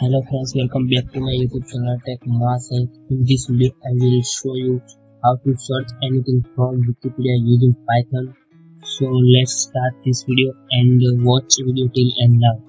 Hello friends, welcome back to my YouTube channel TechMahasay. In this video I will show you how to search anything from Wikipedia using Python. So let's start this video and watch the video till end now.